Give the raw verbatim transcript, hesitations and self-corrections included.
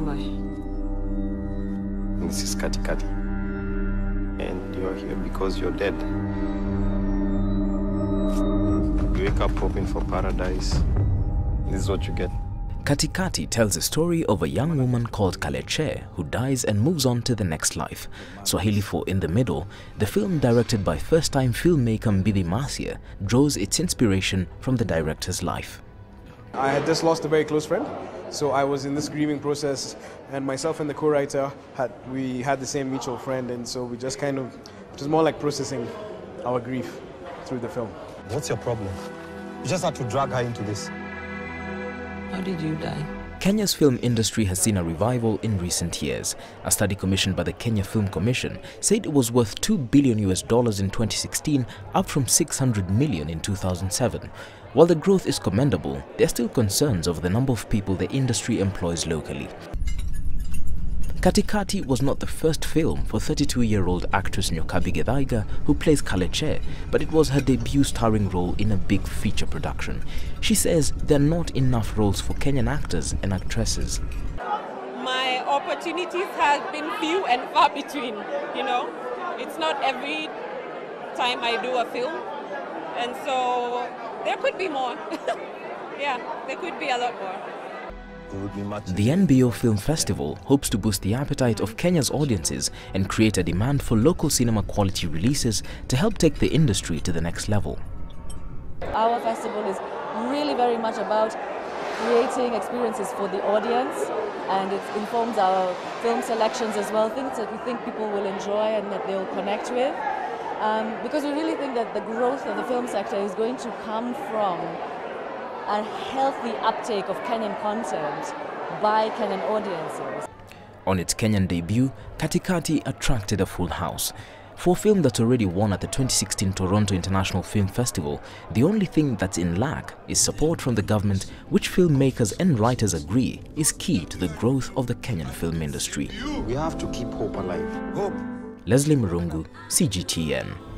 am I? This is Kati Kati. And you're here because you're dead. You wake up hoping for paradise. This is what you get. Kati Kati tells the story of a young woman called Kaleche who dies and moves on to the next life. Swahili for In the Middle, the film directed by first-time filmmaker Bibi Masia, draws its inspiration from the director's life. I had just lost a very close friend, so I was in this grieving process, and myself and the co-writer, had we had the same mutual friend, and so we just kind of, it was more like processing our grief through the film. What's your problem? You just had to drag her into this. How did you die? Kenya's film industry has seen a revival in recent years. A study commissioned by the Kenya Film Commission said it was worth two billion US dollars in twenty sixteen, up from six hundred million in two thousand seven. While the growth is commendable, there are still concerns over the number of people the industry employs locally. Kati Kati was not the first film for thirty-two-year-old actress Nyokabi Gedaiga, who plays Kaleche, but it was her debut starring role in a big feature production. She says there are not enough roles for Kenyan actors and actresses. My opportunities have been few and far between, you know. It's not every time I do a film, and so there could be more. Yeah, there could be a lot more. The N B O Film Festival hopes to boost the appetite of Kenya's audiences and create a demand for local cinema quality releases to help take the industry to the next level. Our festival is really very much about creating experiences for the audience, and it informs our film selections as well, things that we think people will enjoy and that they'll connect with. Um, because we really think that the growth of the film sector is going to come from a healthy uptake of Kenyan content by Kenyan audiences. On its Kenyan debut, Kati Kati attracted a full house. For a film that's already won at the twenty sixteen Toronto International Film Festival, the only thing that's in lack is support from the government, which filmmakers and writers agree is key to the growth of the Kenyan film industry. We have to keep hope alive. Hope. Leslie Mirungu, C G T N.